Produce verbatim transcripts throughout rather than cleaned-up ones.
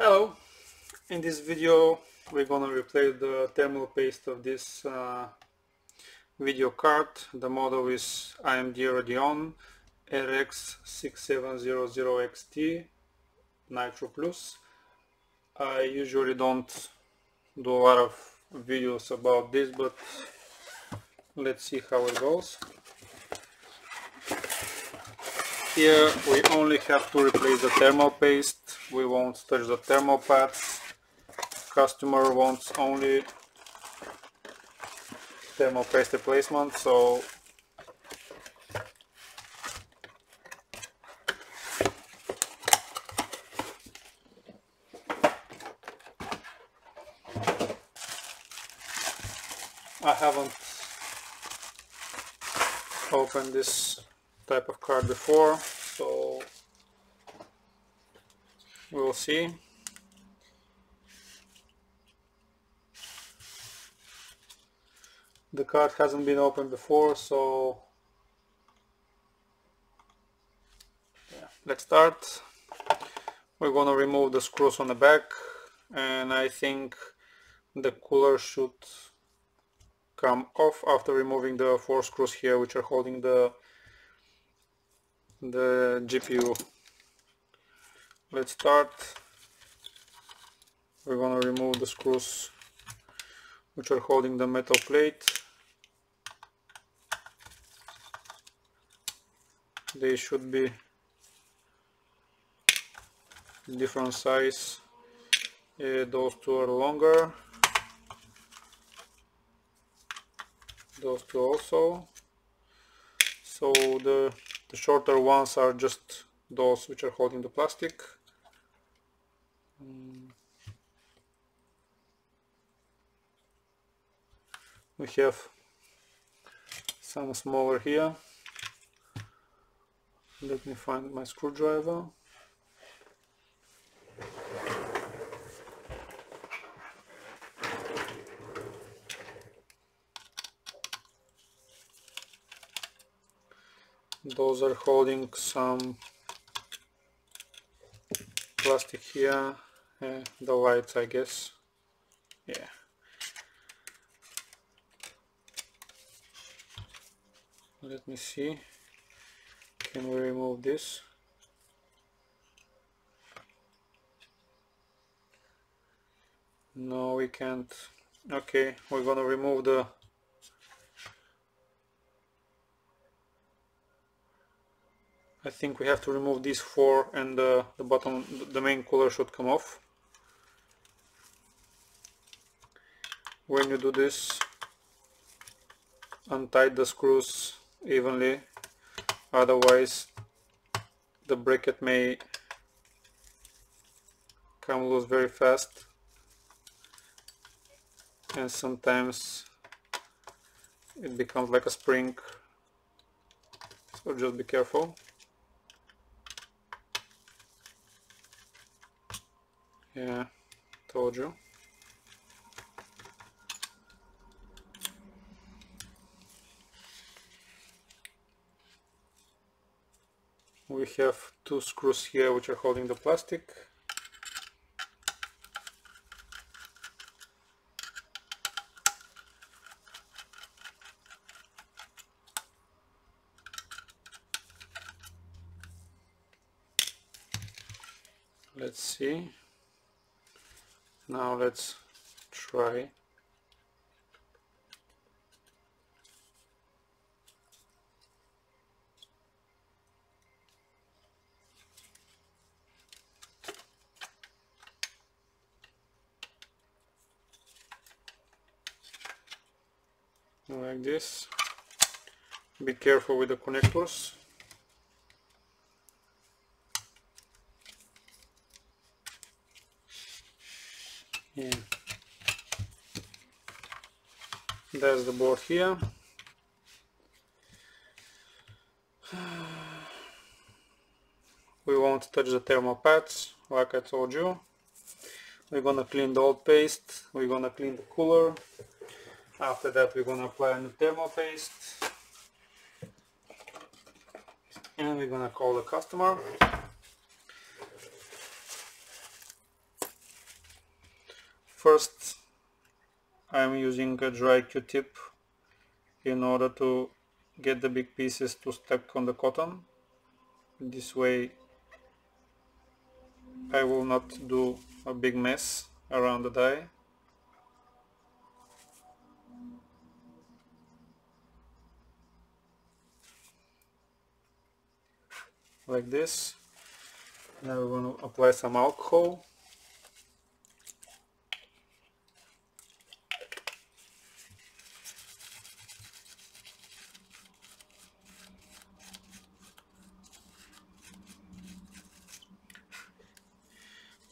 Hello, in this video we're gonna replace the thermal paste of this uh, video card. The model is A M D Radeon R X six seven hundred X T Nitro Plus. I usually don't do a lot of videos about this, but let's see how it goes. Here we only have to replace the thermal paste. We won't touch the thermal pads. Customer wants only thermal paste replacement, so I haven't opened this type of card before, so we'll see. The card hasn't been opened before, so yeah, let's start. We're gonna remove the screws on the back, and I think the cooler should come off after removing the four screws here, which are holding the the G P U. Let's start. We're gonna remove the screws which are holding the metal plate. They should be different size. Yeah, those two are longer. Those two also. So the The shorter ones are just those which are holding the plastic. We have some smaller here. Let me find my screwdriver. Those are holding some plastic here, uh, the lights, I guess. Yeah. Let me see. Can we remove this? No, we can't. Okay, we're gonna remove the I think we have to remove these four, and uh, the bottom, the main cooler should come off. When you do this, untie the screws evenly, otherwise the bracket may come loose very fast, and sometimes it becomes like a spring, so just be careful. Yeah, told you. We have two screws here which are holding the plastic. Let's see. Now let's try. Like this. Be careful with the connectors. Yeah. There's the board here. We won't touch the thermal pads, like I told you. We're gonna clean the old paste, we're gonna clean the cooler. After that we're gonna apply a new thermal paste. And we're gonna call the customer. First, I'm using a dry Q-tip in order to get the big pieces to stuck on the cotton. This way I will not do a big mess around the die. Like this. Now we're going to apply some alcohol.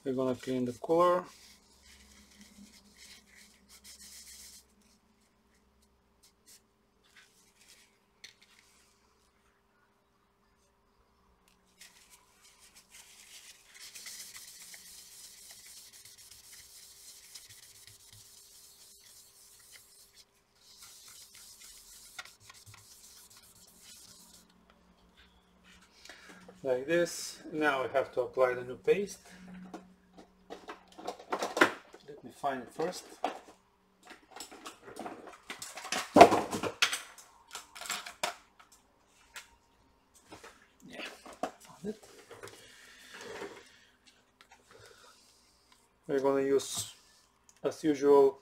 We're going to clean the cooler. Like this. Now we have to apply the new paste. Find it first. Yeah, found it. We're gonna use, as usual,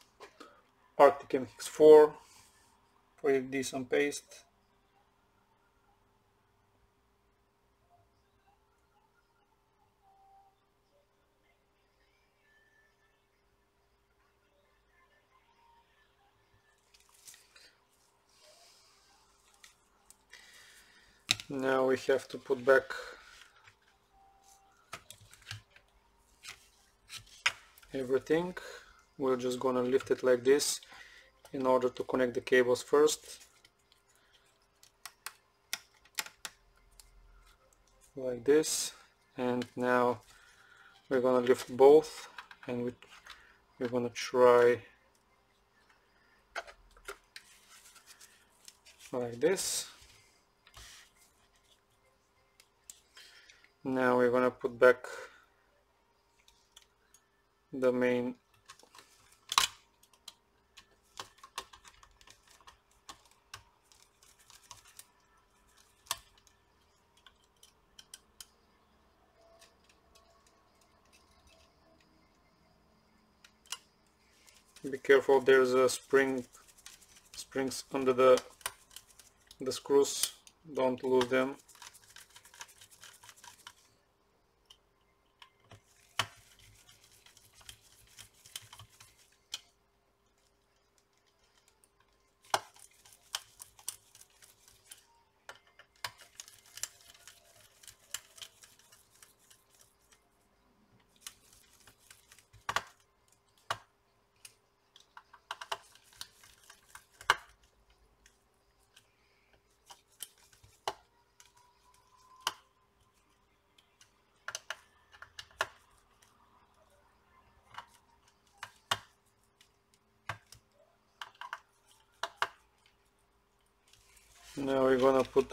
Arctic M X four, pretty decent paste. Now we have to put back everything. We're just gonna lift it like this in order to connect the cables first. Like this. And now we're gonna lift both and we, we're gonna try like this. Now we're gonna put back the main . Be careful, there's a spring springs under the the screws, don't lose them. Now we're gonna put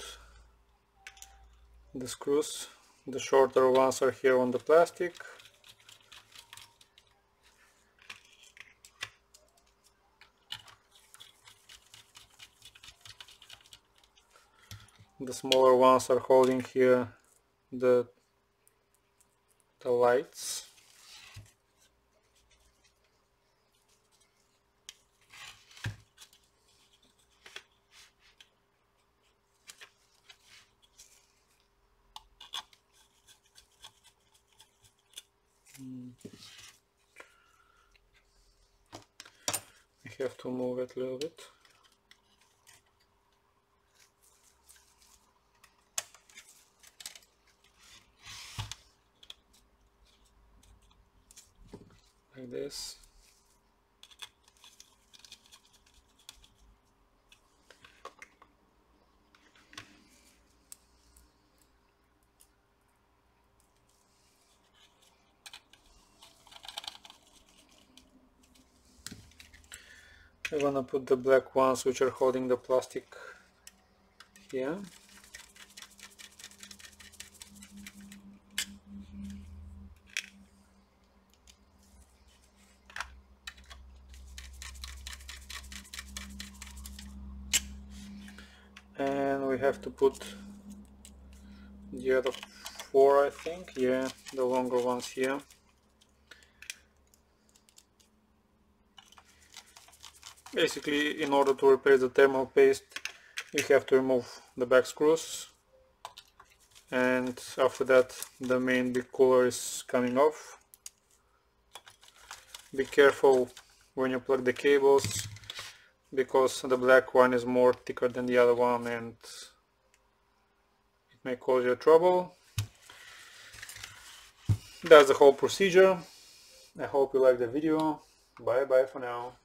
the screws, the shorter ones are here on the plastic. The smaller ones are holding here the, the lights. I have to move it a little bit. Like this. I'm gonna put the black ones which are holding the plastic here. have to put the other four, I think. Yeah, the longer ones here. Basically, in order to replace the thermal paste, you have to remove the back screws, and after that the main big cooler is coming off. Be careful when you plug the cables, because the black one is more thicker than the other one and it may cause you trouble. That's the whole procedure. I hope you liked the video. Bye bye for now.